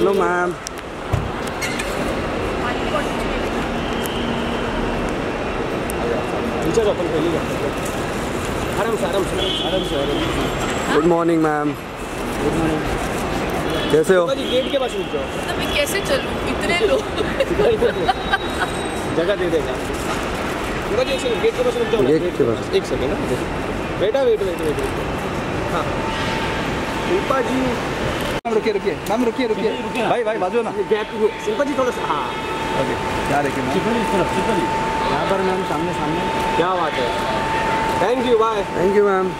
Hello, ma'am. Good morning ma'am. Good morning, कैसे हो? Gate के पास रुक जाओ। मैं कैसे चलूं, इतने लोग। जगह दे देगा। गेट के पास रुक जाओ। गेट के पास एक सेकंड ना बेटा, वेट वेट वेट। हाँ शिल्पा जी रुकिए रुकिए मैम, रुकिए रुकिए भाई भाई बाजू ना गैप। शिल्पा जी थोड़ा सा, हाँ क्या देखिए मैम, इस तरफ यहाँ पर मैम, सामने सामने। क्या बात है, thank you, bye. Thank you ma'am.